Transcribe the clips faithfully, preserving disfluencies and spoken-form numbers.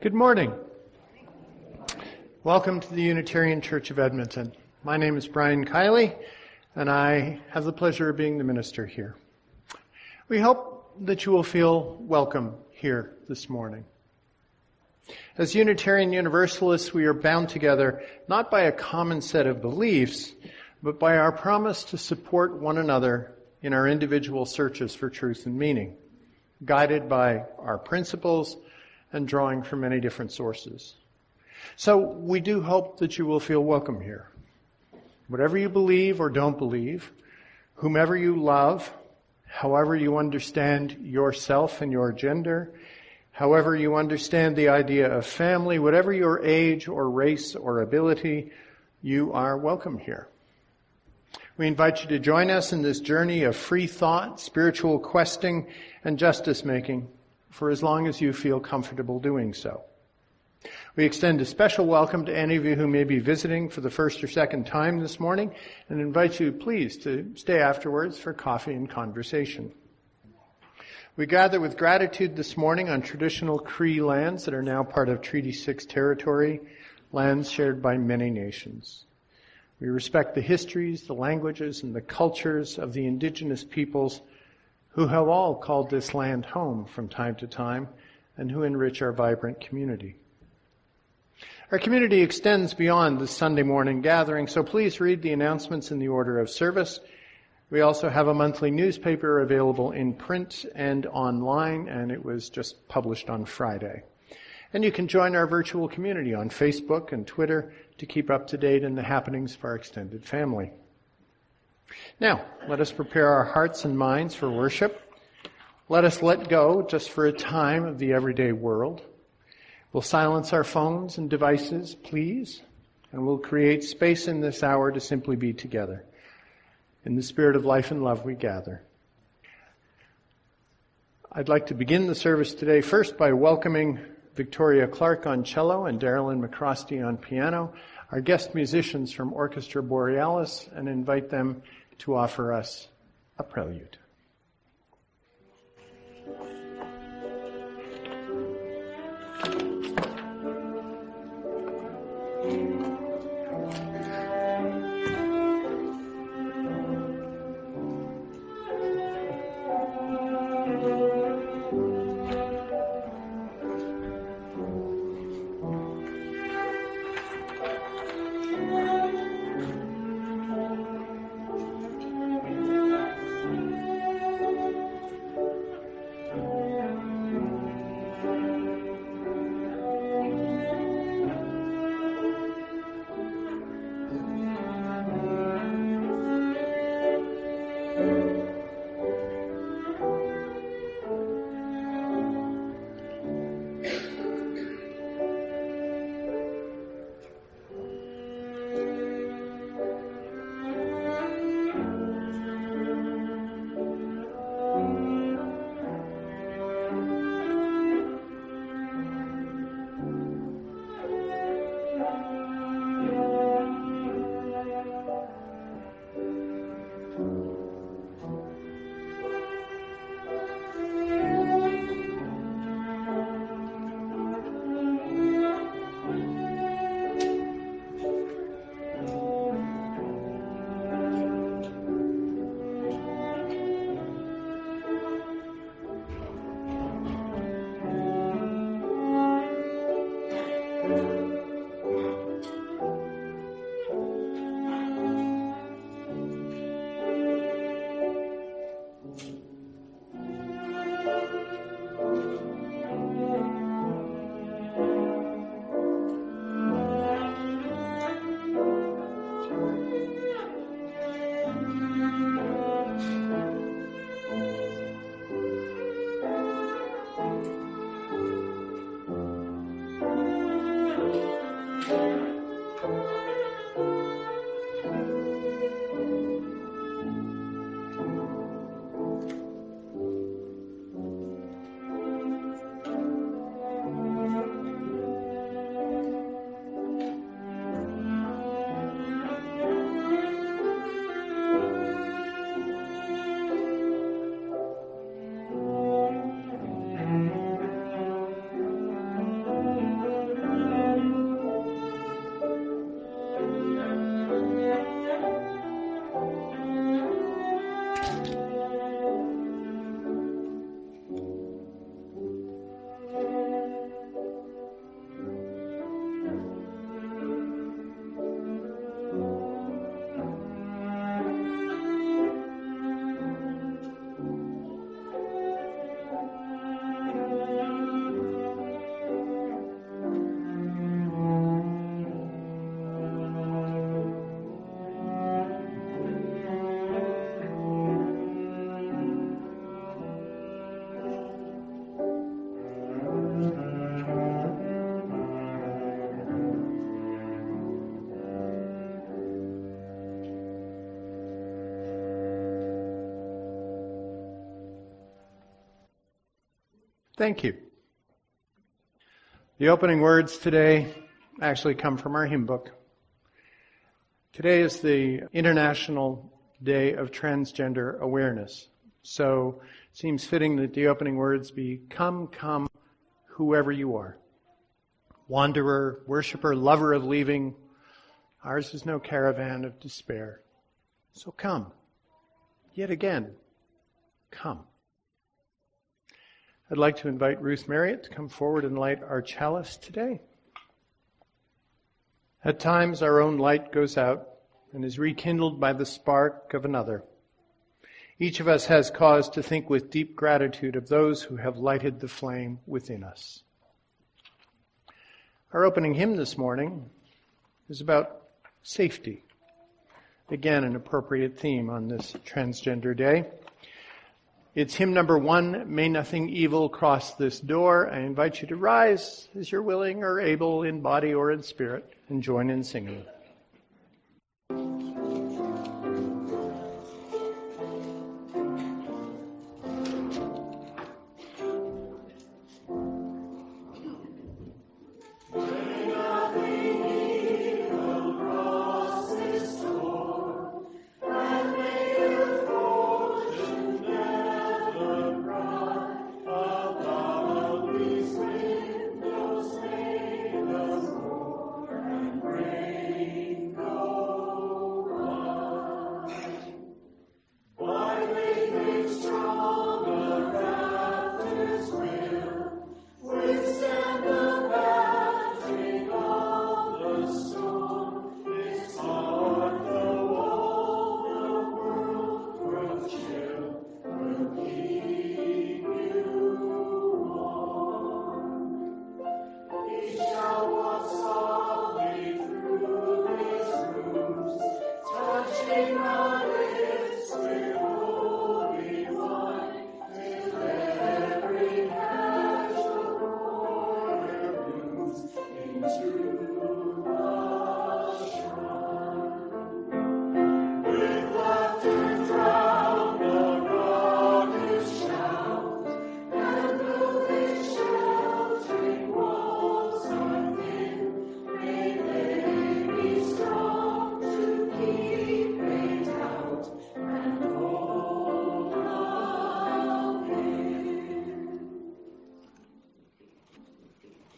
Good morning. Welcome to the Unitarian Church of Edmonton. My name is Brian Kiely, and I have the pleasure of being the minister here. We hope that you will feel welcome here this morning. As Unitarian Universalists, we are bound together not by a common set of beliefs, but by our promise to support one another in our individual searches for truth and meaning, guided by our principles and drawing from many different sources. So we do hope that you will feel welcome here. Whatever you believe or don't believe, whomever you love, however you understand yourself and your gender, however you understand the idea of family, whatever your age or race or ability, you are welcome here. We invite you to join us in this journey of free thought, spiritual questing, and justice-making for as long as you feel comfortable doing so. We extend a special welcome to any of you who may be visiting for the first or second time this morning, and invite you, please, to stay afterwards for coffee and conversation. We gather with gratitude this morning on traditional Cree lands that are now part of Treaty six territory, lands shared by many nations. We respect the histories, the languages, and the cultures of the indigenous peoples who have all called this land home from time to time and who enrich our vibrant community. Our community extends beyond this Sunday morning gathering, so please read the announcements in the order of service. We also have a monthly newspaper available in print and online, and it was just published on Friday. And you can join our virtual community on Facebook and Twitter to keep up to date in the happenings of our extended family. Now, let us prepare our hearts and minds for worship. Let us let go, just for a time, of the everyday world. We'll silence our phones and devices, please, and we'll create space in this hour to simply be together. In the spirit of life and love we gather. I'd like to begin the service today first by welcoming Victoria Clarke on cello and Darolyn McCrostie on piano, our guest musicians from Orchestra Borealis, and invite them to offer us a prelude. Thank you. The opening words today actually come from our hymn book. Today is the International Day of Transgender Awareness. So it seems fitting that the opening words be, "Come, come, whoever you are. Wanderer, worshiper, lover of leaving, ours is no caravan of despair. So come, yet again, come." I'd like to invite Ruth Merriott to come forward and light our chalice today. At times our own light goes out and is rekindled by the spark of another. Each of us has cause to think with deep gratitude of those who have lighted the flame within us. Our opening hymn this morning is about safety. Again, an appropriate theme on this Transgender Day. It's hymn number one, "May Nothing Evil Cross This Door." I invite you to rise as you're willing or able in body or in spirit and join in singing.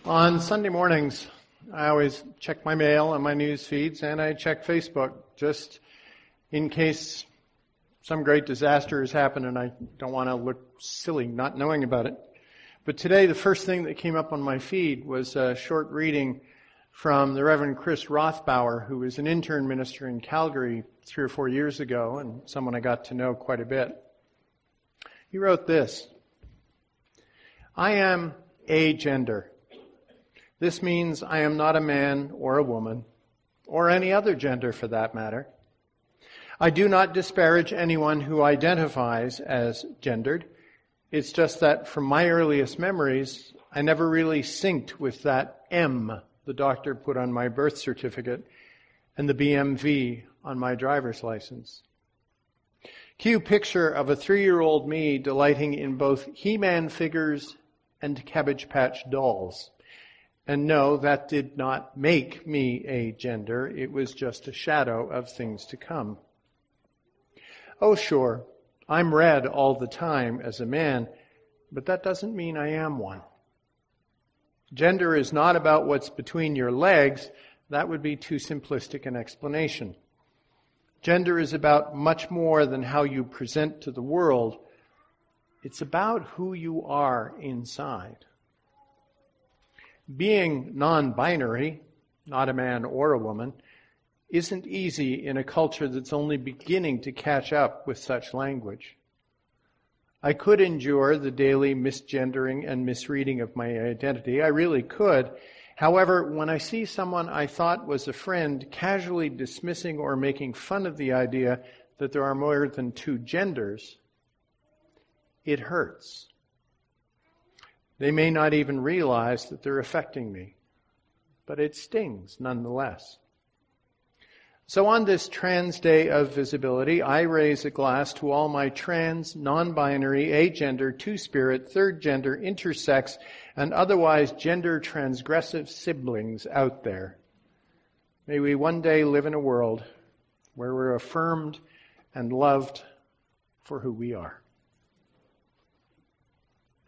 On Sunday mornings, I always check my mail and my news feeds, and I check Facebook just in case some great disaster has happened and I don't want to look silly not knowing about it. But today, the first thing that came up on my feed was a short reading from the Reverend Chris Rothbauer, who was an intern minister in Calgary three or four years ago and someone I got to know quite a bit. He wrote this: "I am agender. This means I am not a man or a woman, or any other gender for that matter. I do not disparage anyone who identifies as gendered. It's just that from my earliest memories, I never really synced with that M the doctor put on my birth certificate and the B M V on my driver's license. Cue picture of a three-year-old me delighting in both He-Man figures and Cabbage Patch dolls. And no, that did not make me a gender. It was just a shadow of things to come. Oh, sure, I'm read all the time as a man, but that doesn't mean I am one. Gender is not about what's between your legs. That would be too simplistic an explanation. Gender is about much more than how you present to the world. It's about who you are inside. Being non-binary, not a man or a woman, isn't easy in a culture that's only beginning to catch up with such language. I could endure the daily misgendering and misreading of my identity. I really could. However, when I see someone I thought was a friend casually dismissing or making fun of the idea that there are more than two genders, it hurts. They may not even realize that they're affecting me, but it stings nonetheless. So on this Trans Day of Visibility, I raise a glass to all my trans, non-binary, agender, two-spirit, third gender, intersex, and otherwise gender-transgressive siblings out there. May we one day live in a world where we're affirmed and loved for who we are.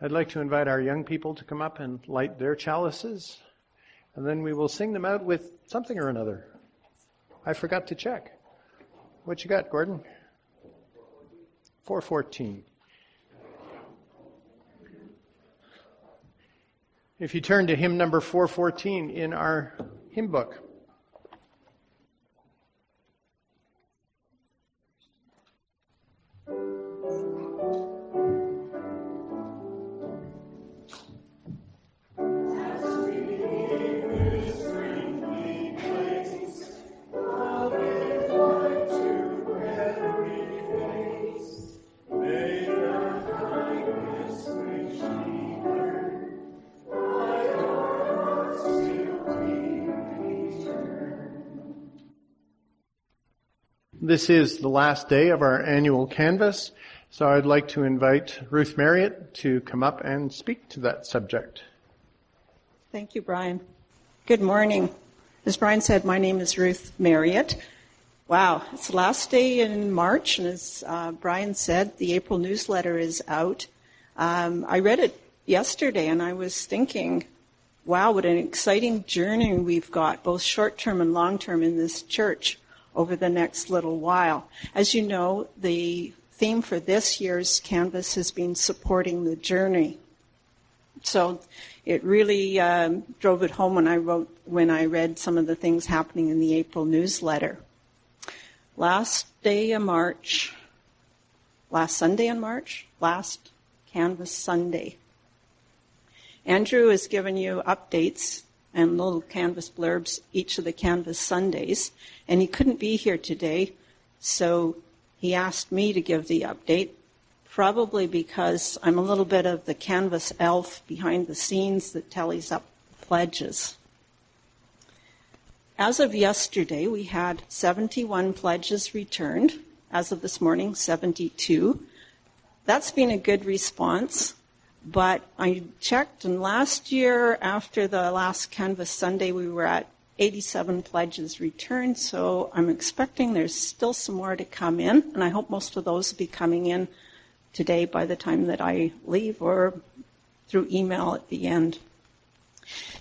I'd like to invite our young people to come up and light their chalices, and then we will sing them out with something or another. I forgot to check. What you got, Gordon? four fourteen. If you turn to hymn number four fourteen in our hymn book. This is the last day of our annual canvas, so I'd like to invite Ruth Merriott to come up and speak to that subject. Thank you, Brian. Good morning. As Brian said, my name is Ruth Merriott. Wow, it's the last day in March, and as uh, Brian said, the April newsletter is out. Um, I read it yesterday, and I was thinking, wow, what an exciting journey we've got, both short-term and long-term in this church over the next little while. As you know, the theme for this year's canvas has been supporting the journey. So it really um, drove it home when I wrote, when I read some of the things happening in the April newsletter. Last day of March, last Sunday in March, last Canvas Sunday. Andrew has given you updates and little canvas blurbs each of the Canvas Sundays, and he couldn't be here today, so he asked me to give the update, probably because I'm a little bit of the canvas elf behind the scenes that tallies up pledges. As of yesterday, we had seventy-one pledges returned. As of this morning, seventy-two. That's been a good response. But I checked, and last year, after the last Canvas Sunday, we were at eighty-seven pledges returned, so I'm expecting there's still some more to come in, and I hope most of those will be coming in today by the time that I leave or through email at the end.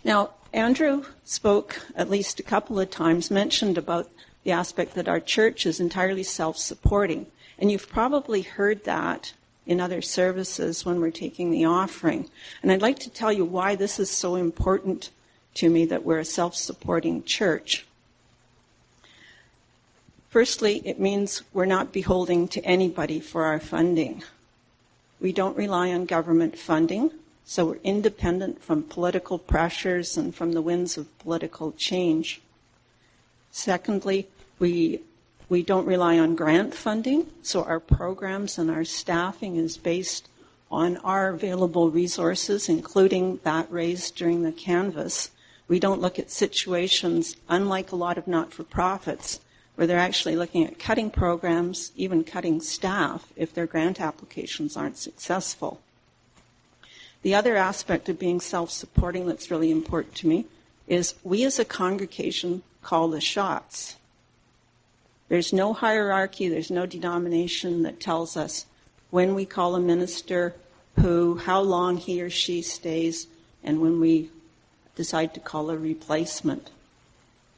Now, Andrew spoke at least a couple of times, mentioned about the aspect that our church is entirely self-supporting, and you've probably heard that in other services when we're taking the offering. And I'd like to tell you why this is so important to me, that we're a self-supporting church. Firstly, it means we're not beholden to anybody for our funding. We don't rely on government funding, so we're independent from political pressures and from the winds of political change. Secondly, we We don't rely on grant funding, so our programs and our staffing is based on our available resources, including that raised during the canvas. We don't look at situations, unlike a lot of not-for-profits, where they're actually looking at cutting programs, even cutting staff, if their grant applications aren't successful. The other aspect of being self-supporting that's really important to me is we as a congregation call the shots. There's no hierarchy, there's no denomination that tells us when we call a minister, who, how long he or she stays, and when we decide to call a replacement.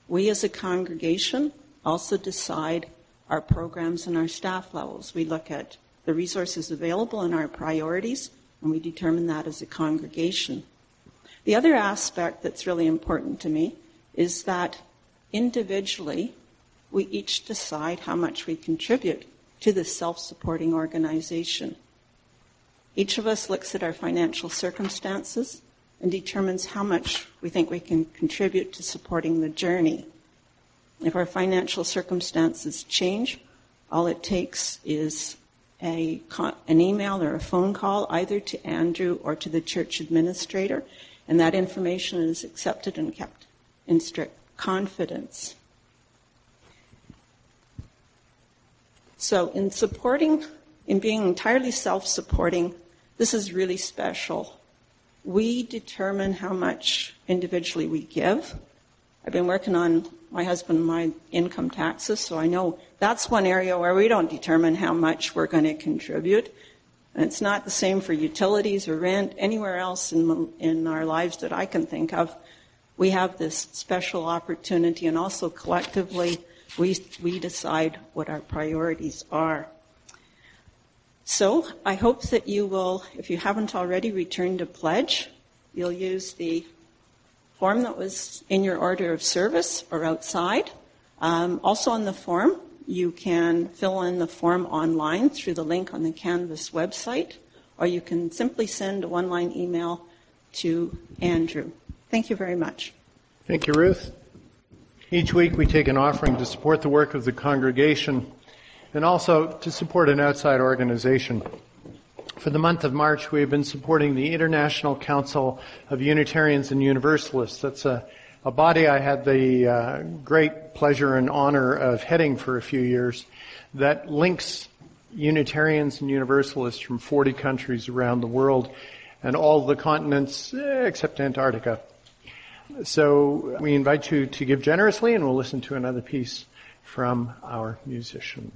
We as a congregation also decide our programs and our staff levels. We look at the resources available and our priorities, and we determine that as a congregation. The other aspect that's really important to me is that individually, we each decide how much we contribute to this self-supporting organization. Each of us looks at our financial circumstances and determines how much we think we can contribute to supporting the journey. If our financial circumstances change, all it takes is a, an email or a phone call, either to Andrew or to the church administrator, and that information is accepted and kept in strict confidence. So in supporting, in being entirely self-supporting, this is really special. We determine how much individually we give. I've been working on my husband and my income taxes, so I know that's one area where we don't determine how much we're going to contribute. And it's not the same for utilities or rent, anywhere else in, in our lives that I can think of. We have this special opportunity, and also collectively we, we decide what our priorities are. So I hope that you will, if you haven't already, return to pledge. You'll use the form that was in your order of service or outside. Um, also on the form, you can fill in the form online through the link on the Canvas website, or you can simply send a one-line email to Andrew. Thank you very much. Thank you, Ruth. Each week we take an offering to support the work of the congregation and also to support an outside organization. For the month of March, we have been supporting the International Council of Unitarians and Universalists. That's a, a body I had the uh, great pleasure and honor of heading for a few years, that links Unitarians and Universalists from forty countries around the world and all the continents except Antarctica. So we invite you to give generously, and we'll listen to another piece from our musicians.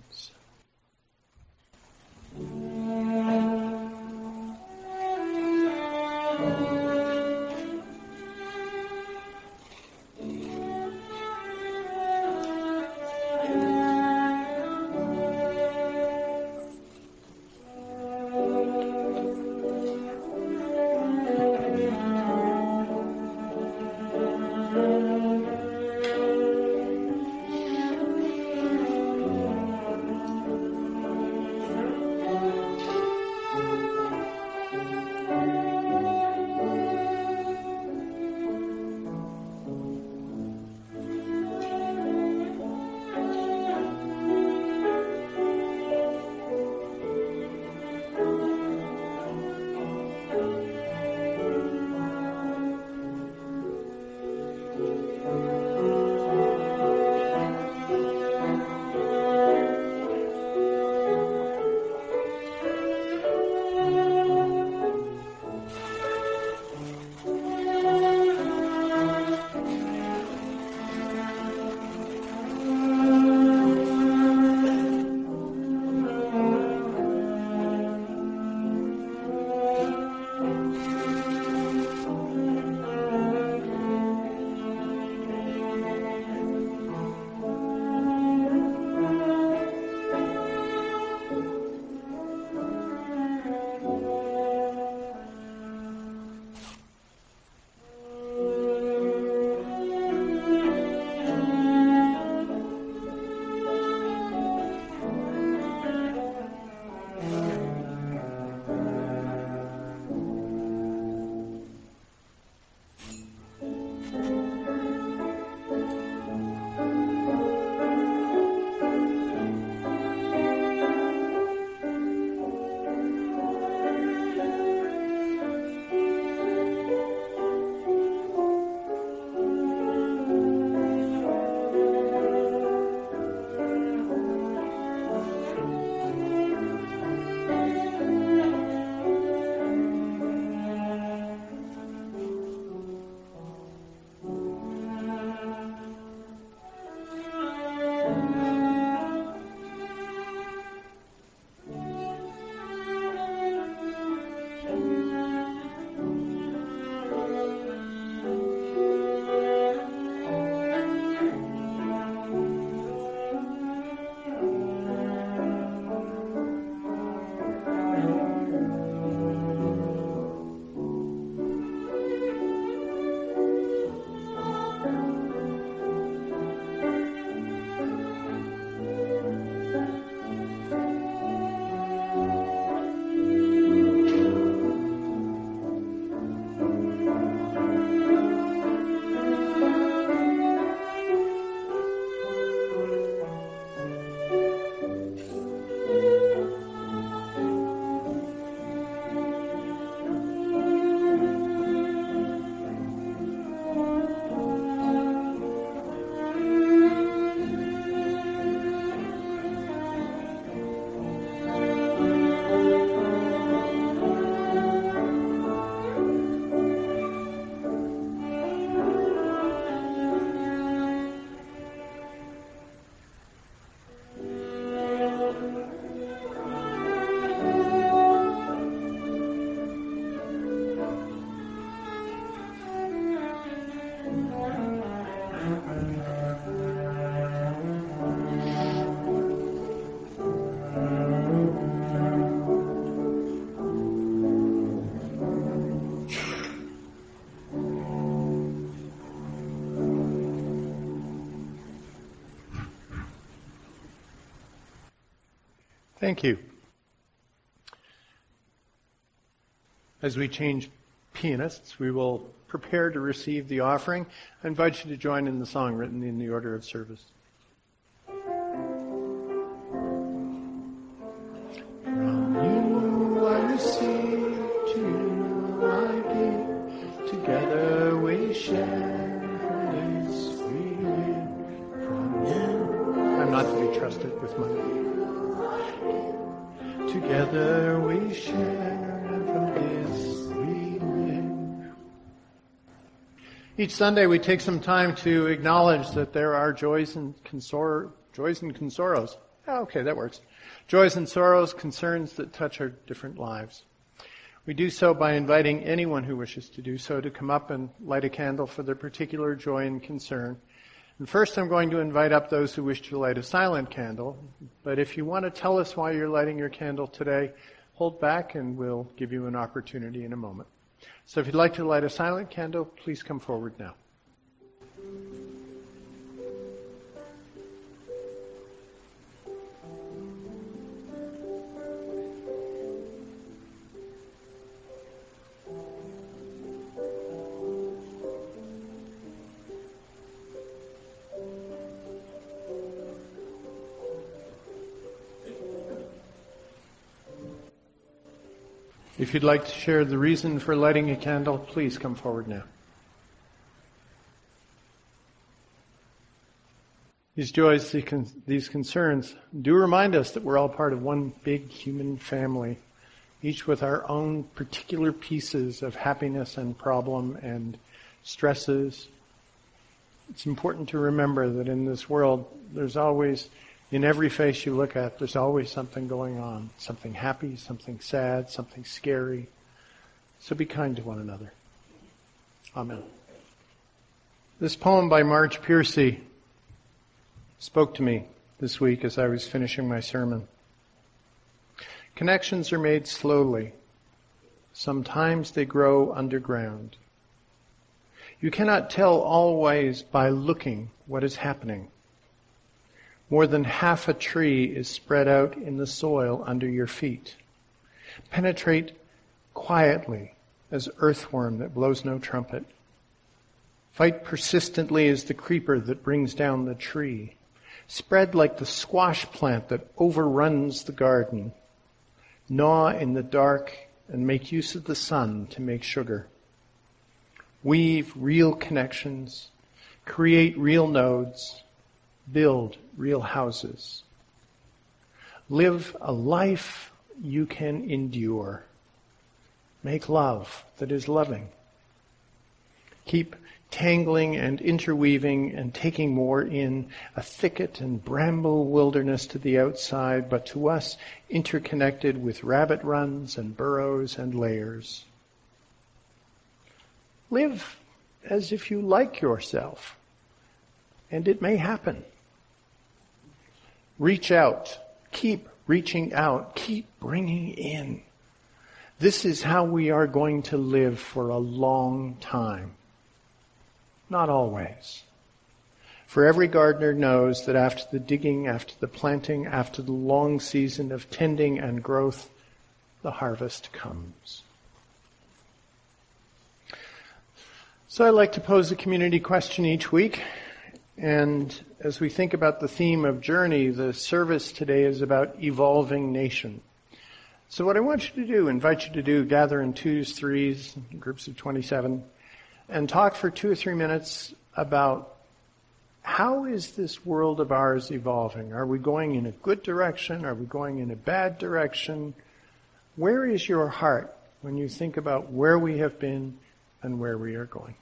Thank you. As we change pianists, we will prepare to receive the offering. I invite you to join in the song written in the order of service. From you I receive, to you I give, together we share this freely. From you I'm not to be trusted with money. Together we share from this we live. Each Sunday we take some time to acknowledge that there are joys and consor- joys and consorrows. Oh, okay, that works. Joys and sorrows, concerns that touch our different lives. We do so by inviting anyone who wishes to do so to come up and light a candle for their particular joy and concern. And first I'm going to invite up those who wish to light a silent candle. But if you want to tell us why you're lighting your candle today, hold back and we'll give you an opportunity in a moment. So if you'd like to light a silent candle, please come forward now. If you'd like to share the reason for lighting a candle, please come forward now. These joys, these concerns do remind us that we're all part of one big human family, each with our own particular pieces of happiness and problem and stresses. It's important to remember that in this world, there's always, in every face you look at, there's always something going on, something happy, something sad, something scary. So be kind to one another. Amen. This poem by Marge Piercy spoke to me this week as I was finishing my sermon. Connections are made slowly. Sometimes they grow underground. You cannot tell always by looking what is happening. More than half a tree is spread out in the soil under your feet. Penetrate quietly as earthworm that blows no trumpet. Fight persistently as the creeper that brings down the tree. Spread like the squash plant that overruns the garden. Gnaw in the dark and make use of the sun to make sugar. Weave real connections. Create real nodes. Build real houses. Live a life you can endure. Make love that is loving. Keep tangling and interweaving and taking more in, a thicket and bramble wilderness to the outside, but to us interconnected with rabbit runs and burrows and layers. Live as if you like yourself, and it may happen. Reach out. Keep reaching out. Keep bringing in. This is how we are going to live for a long time. Not always. For every gardener knows that after the digging, after the planting, after the long season of tending and growth, the harvest comes. So I like to pose a community question each week. And as we think about the theme of journey, the service today is about evolving nation. So what I want you to do, invite you to do, gather in twos, threes, groups of twenty-seven, and talk for two or three minutes about how is this world of ours evolving? Are we going in a good direction? Are we going in a bad direction? Where is your heart when you think about where we have been and where we are going?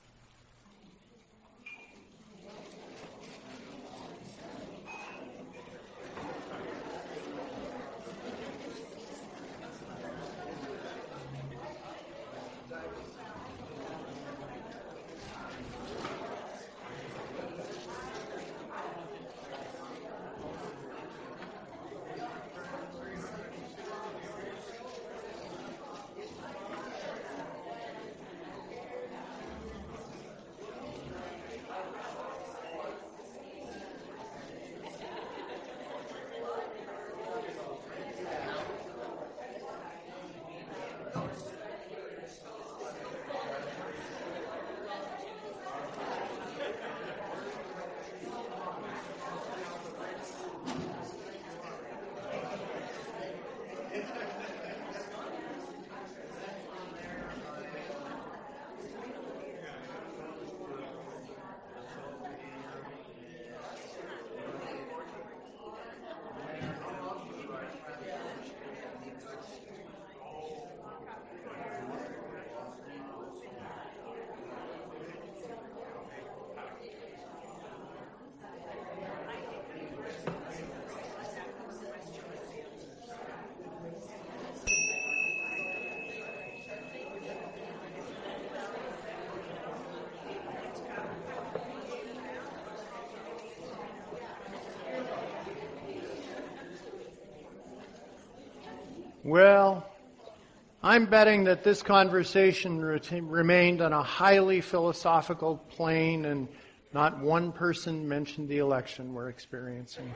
Well, I'm betting that this conversation re- remained on a highly philosophical plane, and not one person mentioned the election we're experiencing.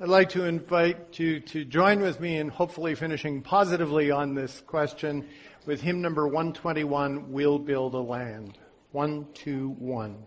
I'd like to invite you to join with me in hopefully finishing positively on this question with hymn number one twenty-one, We'll Build a Land. One, two, one.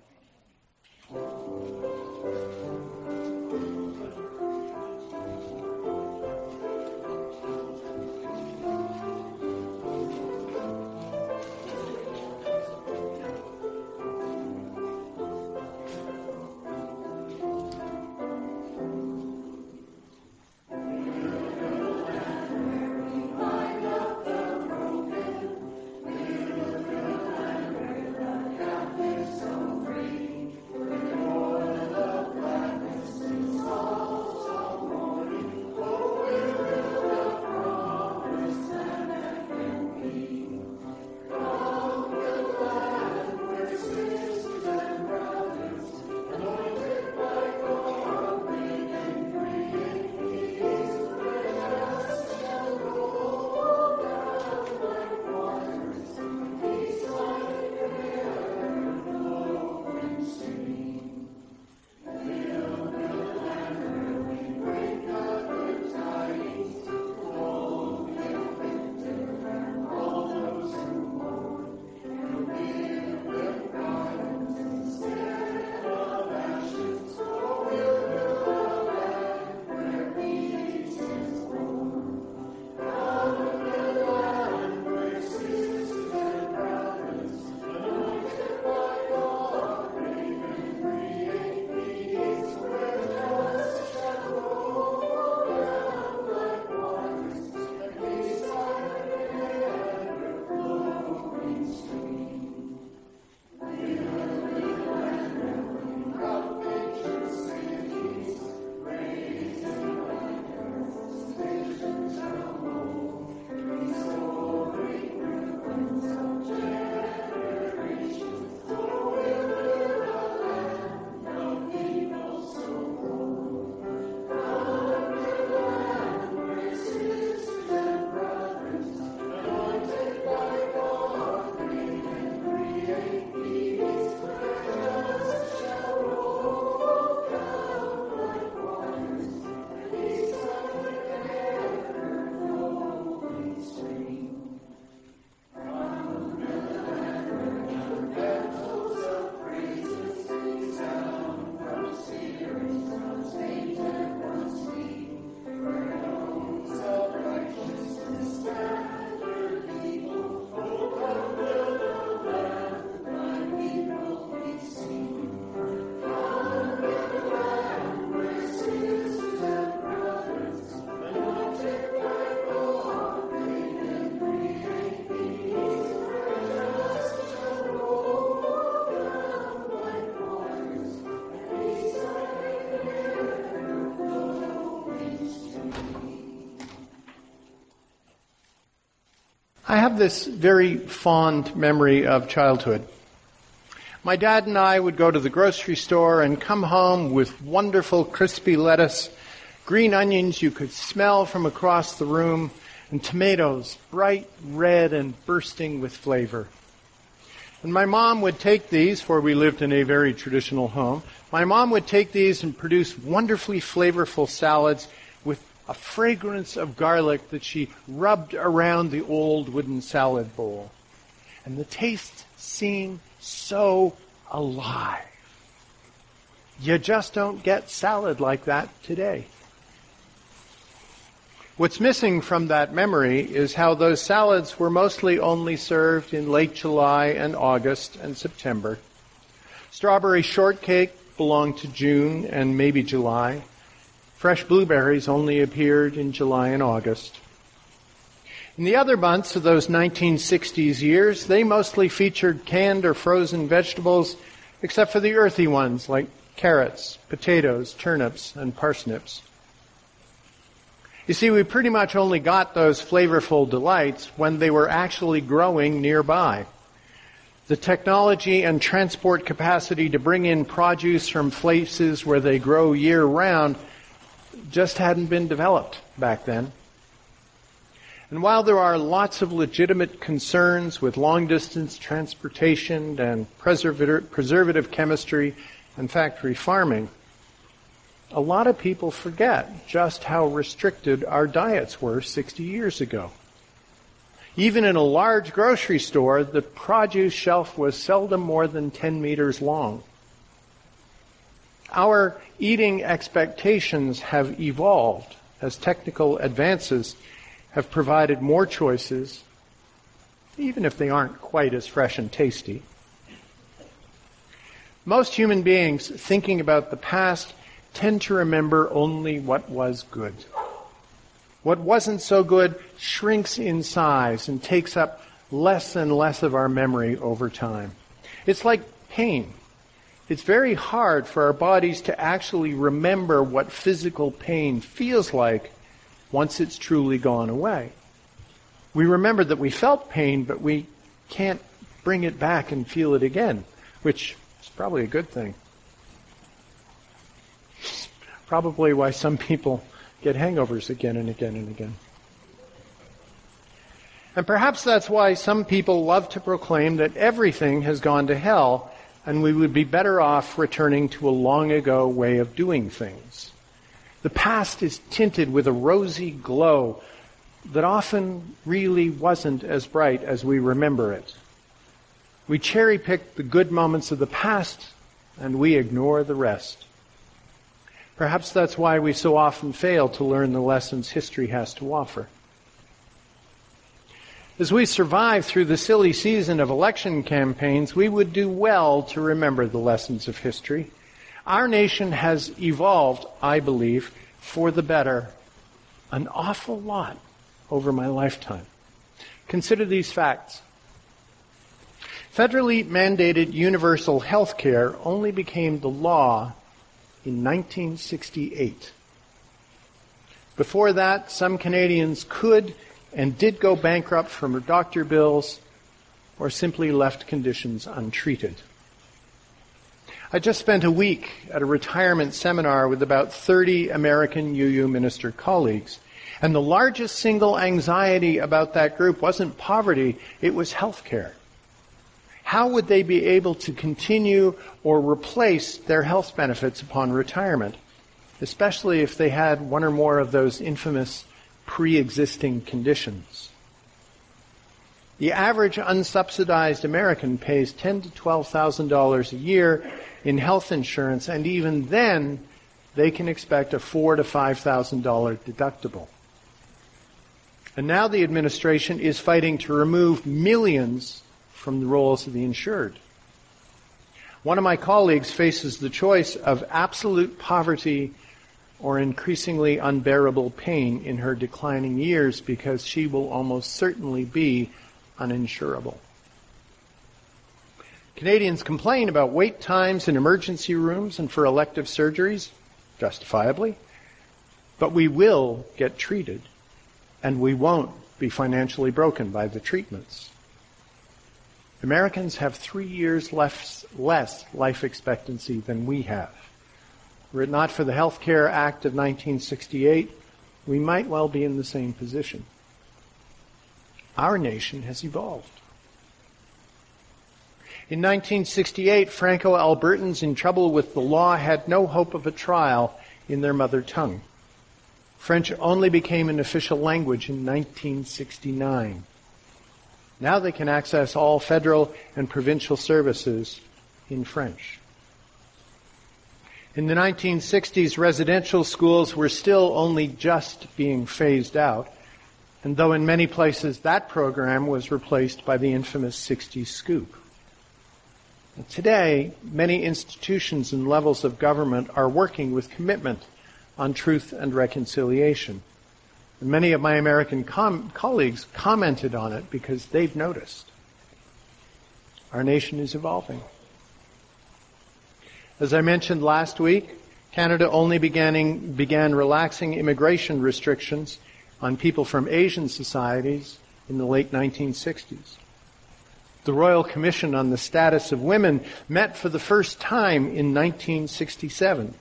I have this very fond memory of childhood. My dad and I would go to the grocery store and come home with wonderful crispy lettuce, green onions you could smell from across the room, and tomatoes, bright red and bursting with flavor. And my mom would take these, for we lived in a very traditional home, my mom would take these and produce wonderfully flavorful salads with a fragrance of garlic that she rubbed around the old wooden salad bowl. And the taste seemed so alive. You just don't get salad like that today. What's missing from that memory is how those salads were mostly only served in late July and August and September. Strawberry shortcake belonged to June and maybe July. Fresh blueberries only appeared in July and August. In the other months of those nineteen sixties years, they mostly featured canned or frozen vegetables, except for the earthy ones like carrots, potatoes, turnips, and parsnips. You see, we pretty much only got those flavorful delights when they were actually growing nearby. the technology and transport capacity to bring in produce from places where they grow year-round just hadn't been developed back then. And while there are lots of legitimate concerns with long-distance transportation and preservative chemistry and factory farming, a lot of people forget just how restricted our diets were sixty years ago. Even in a large grocery store, the produce shelf was seldom more than ten meters long. Our eating expectations have evolved as technical advances have provided more choices, even if they aren't quite as fresh and tasty. Most human beings thinking about the past tend to remember only what was good. What wasn't so good shrinks in size and takes up less and less of our memory over time. It's like pain. It's very hard for our bodies to actually remember what physical pain feels like once it's truly gone away. We remember that we felt pain, but we can't bring it back and feel it again, which is probably a good thing. Probably why some people get hangovers again and again and again. And perhaps that's why some people love to proclaim that everything has gone to hell and we would be better off returning to a long-ago way of doing things. The past is tinted with a rosy glow that often really wasn't as bright as we remember it. We cherry-pick the good moments of the past and we ignore the rest. Perhaps that's why we so often fail to learn the lessons history has to offer. As we survive through the silly season of election campaigns, we would do well to remember the lessons of history. Our nation has evolved, I believe, for the better, an awful lot over my lifetime. Consider these facts. Federally mandated universal health care only became the law in nineteen sixty-eight. Before that, some Canadians could and did go bankrupt from doctor bills or simply left conditions untreated. I just spent a week at a retirement seminar with about thirty American U U minister colleagues, and the largest single anxiety about that group wasn't poverty, it was health care. How would they be able to continue or replace their health benefits upon retirement, especially if they had one or more of those infamous pre-existing conditions? The average unsubsidized American pays ten thousand to twelve thousand dollars a year in health insurance, and even then they can expect a four thousand to five thousand dollars deductible. And now the administration is fighting to remove millions from the rolls of the insured. One of my colleagues faces the choice of absolute poverty or increasingly unbearable pain in her declining years because she will almost certainly be uninsurable. Canadians complain about wait times in emergency rooms and for elective surgeries, justifiably, but we will get treated and we won't be financially broken by the treatments. Americans have three years less, less life expectancy than we have. Were it not for the Health Care Act of nineteen sixty-eight, we might well be in the same position. Our nation has evolved. In nineteen sixty-eight, Franco-Albertans in trouble with the law had no hope of a trial in their mother tongue. French only became an official language in nineteen sixty-nine. Now they can access all federal and provincial services in French. In the nineteen sixties, residential schools were still only just being phased out, and though in many places that program was replaced by the infamous sixties scoop. Today, many institutions and levels of government are working with commitment on truth and reconciliation. Many of my American com- colleagues commented on it because they've noticed. Our nation is evolving. As I mentioned last week, Canada only began, began relaxing immigration restrictions on people from Asian societies in the late nineteen sixties. The Royal Commission on the Status of Women met for the first time in nineteen sixty-seven.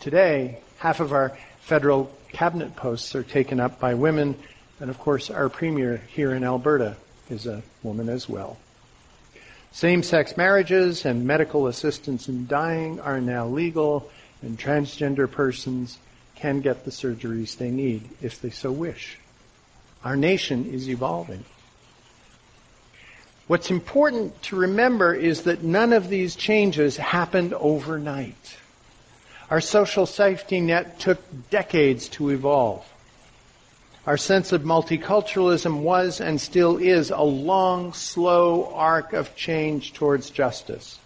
Today, half of our federal cabinet posts are taken up by women, and of course our premier here in Alberta is a woman as well. Same-sex marriages and medical assistance in dying are now legal, and transgender persons can get the surgeries they need if they so wish. Our nation is evolving. What's important to remember is that none of these changes happened overnight. Our social safety net took decades to evolve. Our sense of multiculturalism was and still is a long, slow arc of change towards justice.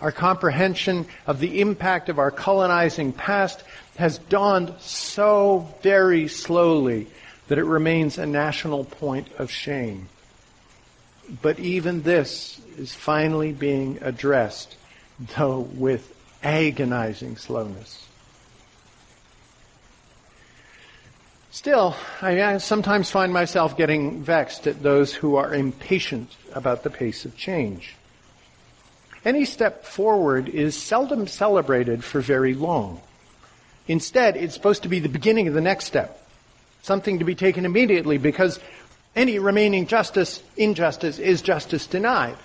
Our comprehension of the impact of our colonizing past has dawned so very slowly that it remains a national point of shame. But even this is finally being addressed, though with agonizing slowness. Still, I sometimes find myself getting vexed at those who are impatient about the pace of change. Any step forward is seldom celebrated for very long. Instead, it's supposed to be the beginning of the next step, something to be taken immediately, because any remaining justice, injustice, is justice denied.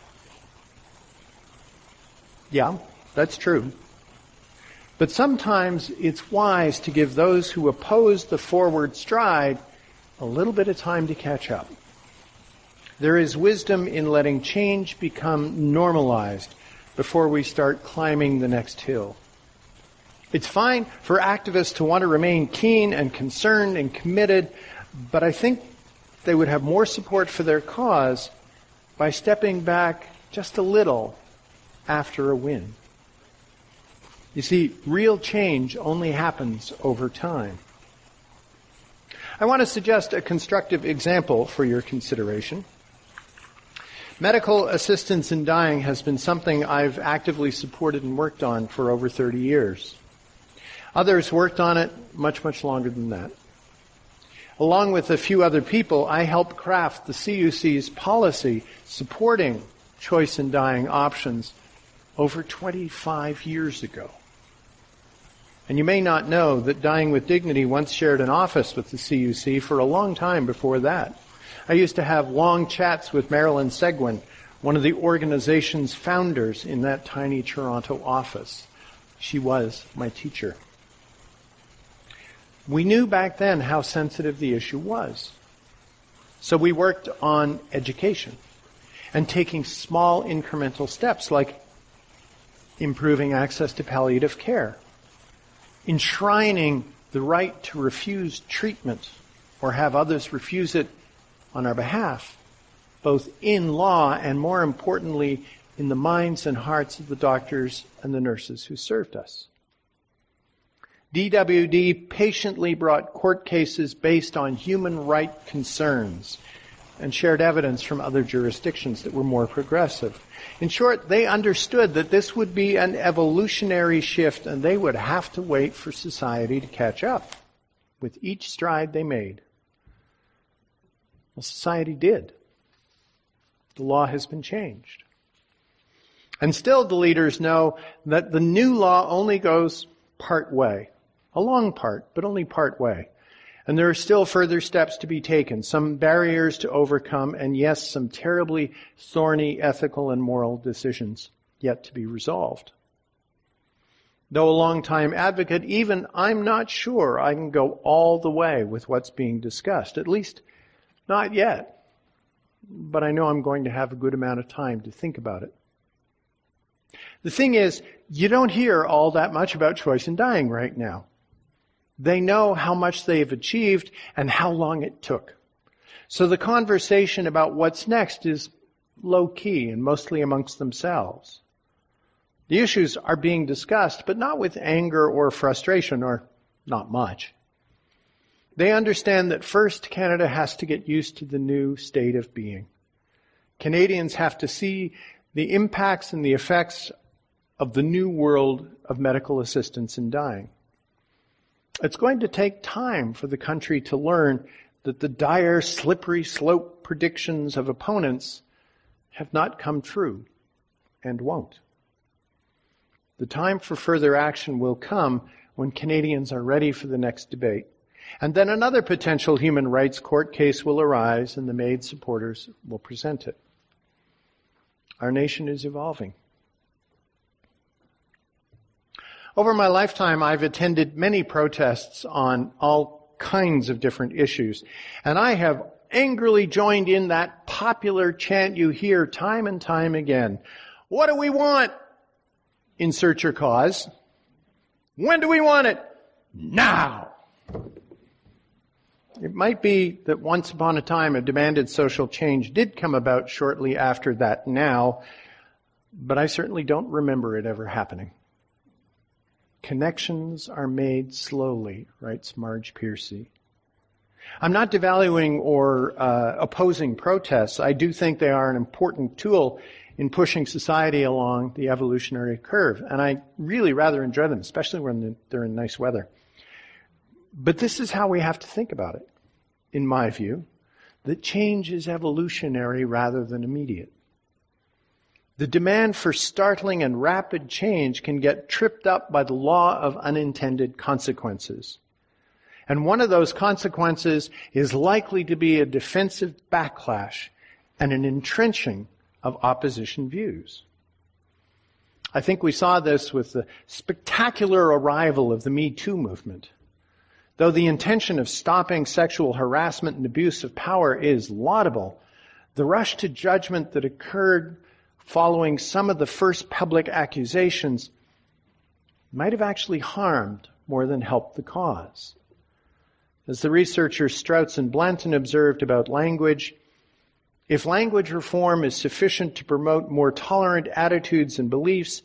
Yeah, that's true. But sometimes it's wise to give those who oppose the forward stride a little bit of time to catch up. There is wisdom in letting change become normalized before we start climbing the next hill. It's fine for activists to want to remain keen and concerned and committed, but I think they would have more support for their cause by stepping back just a little after a win. You see, real change only happens over time. I want to suggest a constructive example for your consideration. Medical assistance in dying has been something I've actively supported and worked on for over thirty years. Others worked on it much, much longer than that. Along with a few other people, I helped craft the C U C's policy supporting choice in dying options over twenty-five years ago. And you may not know that Dying with Dignity once shared an office with the C U C for a long time before that. I used to have long chats with Marilyn Seguin, one of the organization's founders in that tiny Toronto office. She was my teacher. We knew back then how sensitive the issue was. So we worked on education and taking small incremental steps like improving access to palliative care, enshrining the right to refuse treatment or have others refuse it on our behalf, both in law and, more importantly, in the minds and hearts of the doctors and the nurses who served us. D W D patiently brought court cases based on human right concerns and shared evidence from other jurisdictions that were more progressive. In short, they understood that this would be an evolutionary shift and they would have to wait for society to catch up with each stride they made. Well, society did. The law has been changed. And still the leaders know that the new law only goes part way. A long part, but only part way. And there are still further steps to be taken, some barriers to overcome, and yes, some terribly thorny ethical and moral decisions yet to be resolved. Though a long-time advocate, even I'm not sure I can go all the way with what's being discussed, at least not yet. But I know I'm going to have a good amount of time to think about it. The thing is, you don't hear all that much about choice in dying right now. They know how much they've achieved and how long it took. So the conversation about what's next is low-key and mostly amongst themselves. The issues are being discussed, but not with anger or frustration, or not much. They understand that first, Canada has to get used to the new state of being. Canadians have to see the impacts and the effects of the new world of medical assistance in dying. It's going to take time for the country to learn that the dire, slippery slope predictions of opponents have not come true and won't. The time for further action will come when Canadians are ready for the next debate, and then another potential human rights court case will arise and the MAID supporters will present it. Our nation is evolving. Over my lifetime, I've attended many protests on all kinds of different issues, and I have angrily joined in that popular chant you hear time and time again. What do we want? Insert your cause. When do we want it? Now! It might be that once upon a time a demanded social change did come about shortly after that now, but I certainly don't remember it ever happening. Connections are made slowly, writes Marge Piercy. I'm not devaluing or uh, opposing protests. I do think they are an important tool in pushing society along the evolutionary curve, and I really rather enjoy them, especially when they're in nice weather. But this is how we have to think about it, in my view, that change is evolutionary rather than immediate. The demand for startling and rapid change can get tripped up by the law of unintended consequences. And one of those consequences is likely to be a defensive backlash and an entrenching of opposition views. I think we saw this with the spectacular arrival of the Me Too movement. Though the intention of stopping sexual harassment and abuse of power is laudable, the rush to judgment that occurred following some of the first public accusations might have actually harmed more than helped the cause. As the researchers Strauss and Blanton observed about language, if language reform is sufficient to promote more tolerant attitudes and beliefs,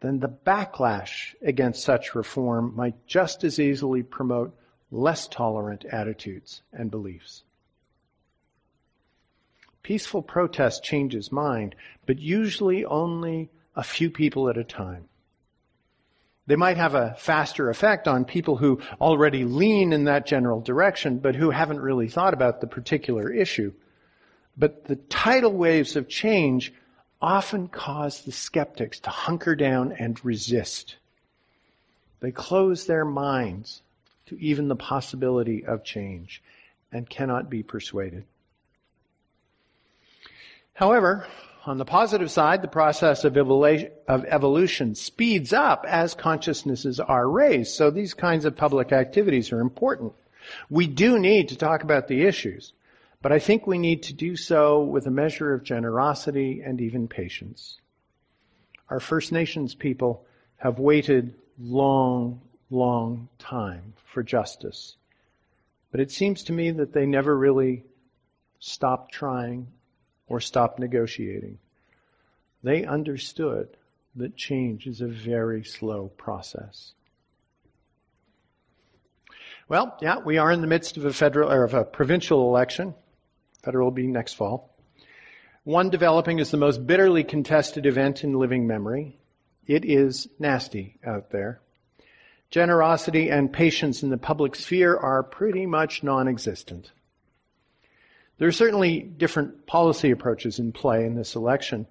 then the backlash against such reform might just as easily promote less tolerant attitudes and beliefs. Peaceful protest changes mind, but usually only a few people at a time. They might have a faster effect on people who already lean in that general direction, but who haven't really thought about the particular issue. But the tidal waves of change often cause the skeptics to hunker down and resist. They close their minds to even the possibility of change and cannot be persuaded. However, on the positive side, the process of evolution speeds up as consciousnesses are raised, so these kinds of public activities are important. We do need to talk about the issues, but I think we need to do so with a measure of generosity and even patience. Our First Nations people have waited long, long time for justice. But it seems to me that they never really stopped trying or stopped negotiating. They understood that change is a very slow process. Well, yeah, we are in the midst of a federal or of a provincial election. Federal will be next fall. One developing is the most bitterly contested event in living memory. It is nasty out there. Generosity and patience in the public sphere are pretty much non-existent. There are certainly different policy approaches in play in this election,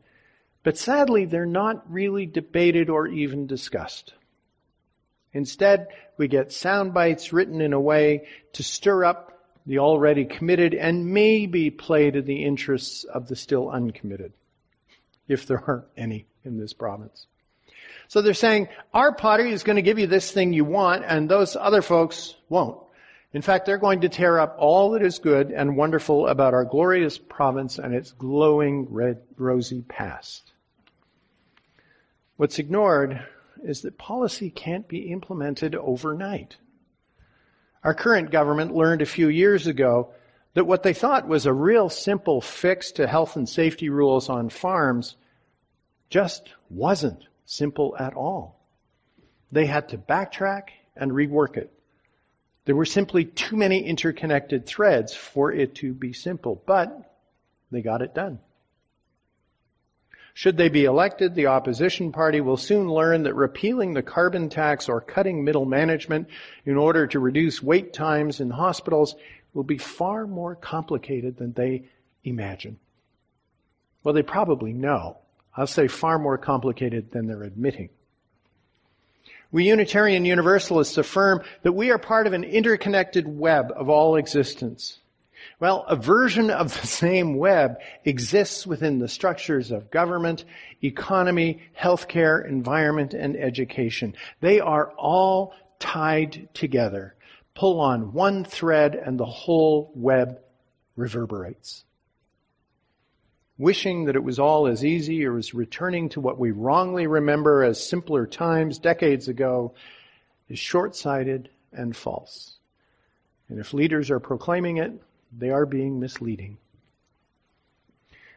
but sadly they're not really debated or even discussed. Instead, we get sound bites written in a way to stir up the already committed and maybe play to the interests of the still uncommitted, if there are any in this province. So they're saying, our party is going to give you this thing you want, and those other folks won't. In fact, they're going to tear up all that is good and wonderful about our glorious province and its glowing red, rosy past. What's ignored is that policy can't be implemented overnight. Our current government learned a few years ago that what they thought was a real simple fix to health and safety rules on farms just wasn't simple at all. They had to backtrack and rework it. There were simply too many interconnected threads for it to be simple, but they got it done. Should they be elected, the opposition party will soon learn that repealing the carbon tax or cutting middle management in order to reduce wait times in hospitals will be far more complicated than they imagine. Well, they probably know. I'll say far more complicated than they're admitting. We Unitarian Universalists affirm that we are part of an interconnected web of all existence. Well, a version of the same web exists within the structures of government, economy, healthcare, environment, and education. They are all tied together. Pull on one thread and the whole web reverberates. Wishing that it was all as easy or as returning to what we wrongly remember as simpler times decades ago is short-sighted and false. And if leaders are proclaiming it, they are being misleading.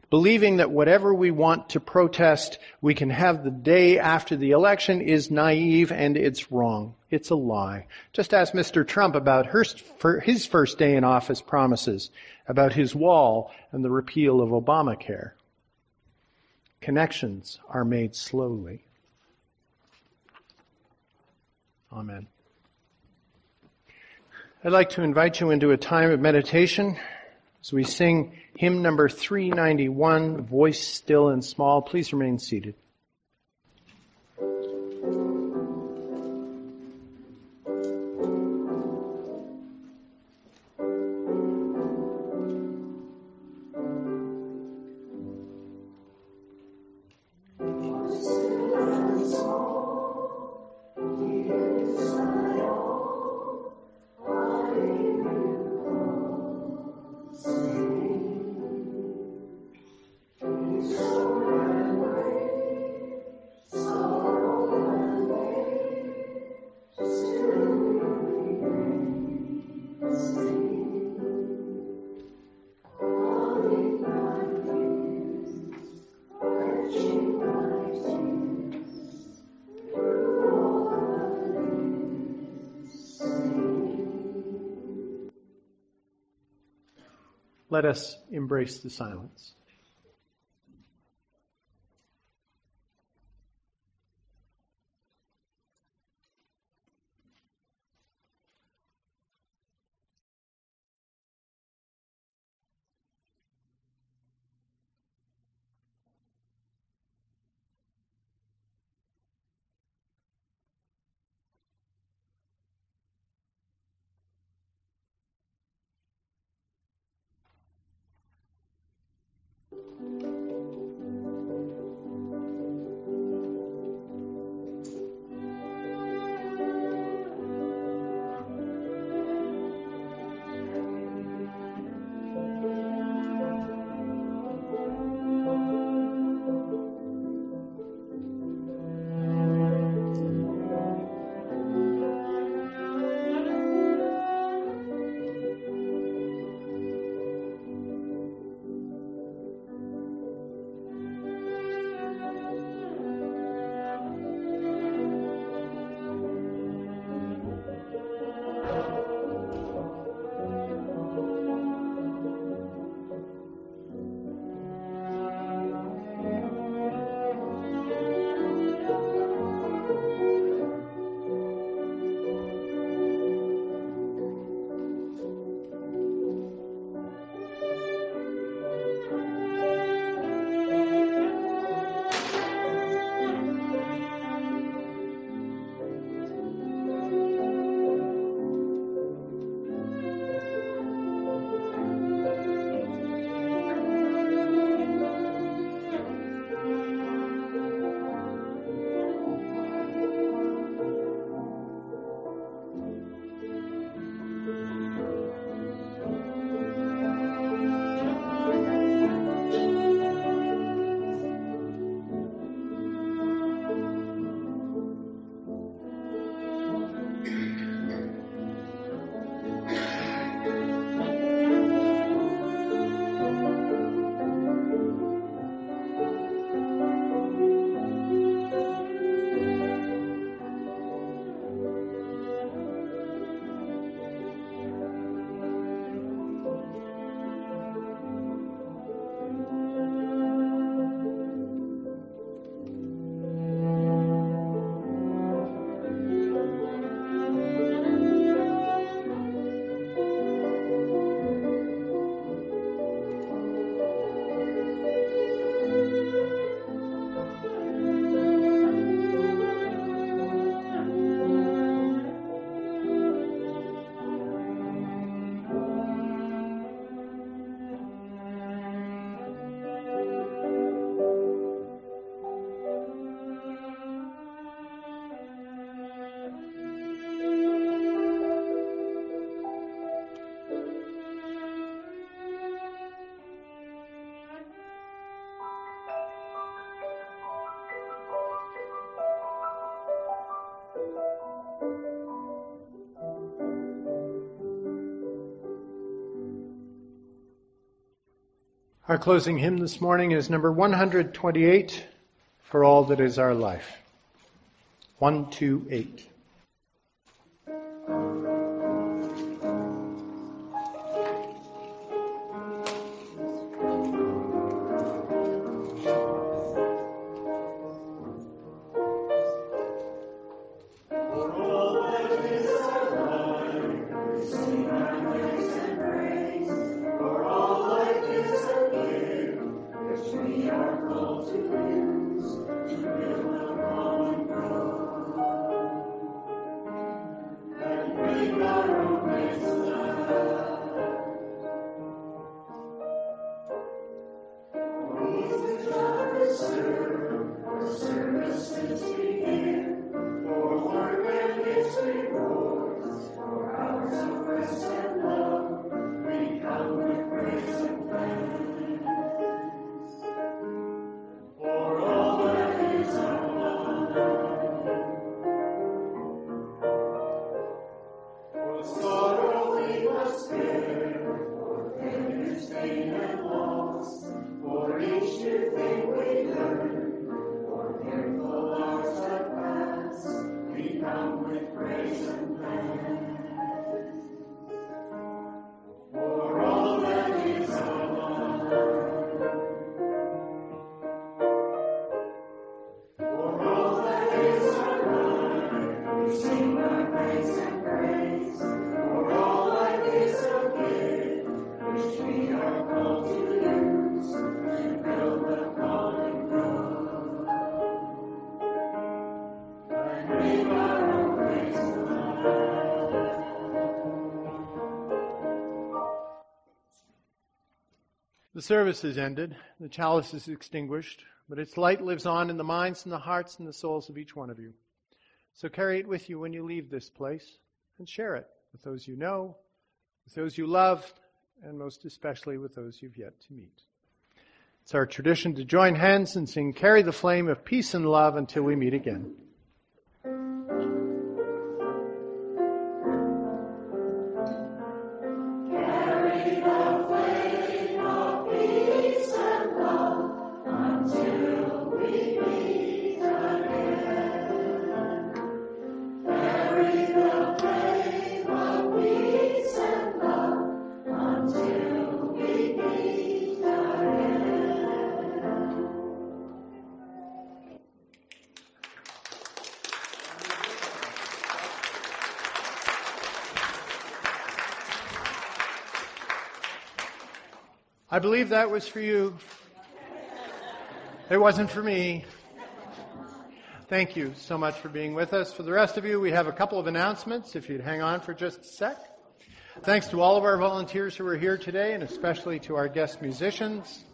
Believing that whatever we want to protest, we can have the day after the election is naive and it's wrong. It's a lie. Just ask Mister Trump about her, for his first day in office promises, about his wall and the repeal of Obamacare. Connections are made slowly. Amen. I'd like to invite you into a time of meditation as we sing hymn number three ninety-one, Voice Still and Small. Please remain seated. Let us embrace the silence. Our closing hymn this morning is number one twenty-eight, For All That Is Our Life. one two eight. The service is ended, the chalice is extinguished, but its light lives on in the minds and the hearts and the souls of each one of you. So carry it with you when you leave this place, and share it with those you know, with those you love, and most especially with those you've yet to meet. It's our tradition to join hands and sing, Carry the Flame of Peace and Love until we meet again. I believe that was for you. It wasn't for me. Thank you so much for being with us. For the rest of you, we have a couple of announcements, if you'd hang on for just a sec. Thanks to all of our volunteers who are here today, and especially to our guest musicians.